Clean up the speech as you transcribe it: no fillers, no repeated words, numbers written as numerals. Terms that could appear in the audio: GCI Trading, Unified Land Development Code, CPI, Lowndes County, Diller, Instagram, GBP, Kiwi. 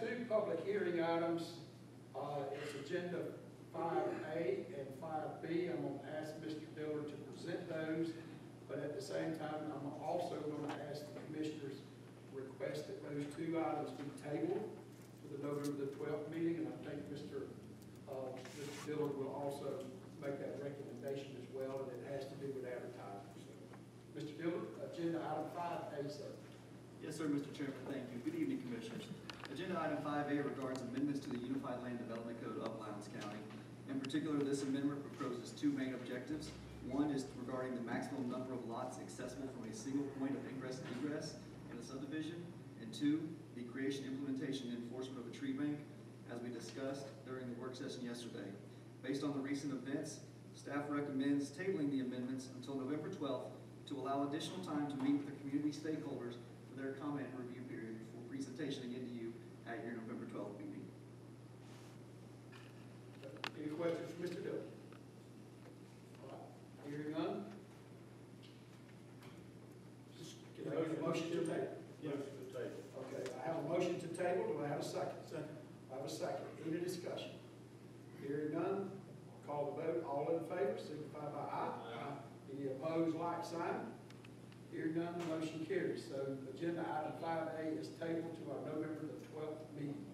have two public hearing items. It's agenda 5A and 5B. I'm going to ask Mr. Diller to present those, but at the same time, I'm also going to ask the commissioners request that those two items be tabled for the November the 12th meeting, and I think Mr. Diller will also make that recommendation as well, and it has to do with advertising. So, Mr. Diller, agenda item 5A, sir. Yes, sir, Mr. Chairman. Thank you. Good evening, Commissioners. Agenda item 5A regards amendments to the Unified Land Development Code of Lowndes County. In particular, this amendment proposes two main objectives. One is regarding the maximum number of lots accessible from a single point of ingress and egress in a subdivision, and two, the creation, implementation, and enforcement of a tree bank, as we discussed during the work session yesterday. Based on the recent events, staff recommends tabling the amendments until November 12th to allow additional time to meet with the community stakeholders for their comment and review period before presentation again to you at your November 12th meeting. Any questions for Mr. Diller? All right. Hearing none. Can I get a motion to table? Yes. Motion to table. Okay. I have a motion to table. Do I have a second? Second. I have a second. Any discussion? Hearing none, I'll call the vote. All in favor, signify by aye. Aye. Any opposed, like sign? Hearing none, the motion carries. So agenda item 5A is tabled to our November the 12th meeting.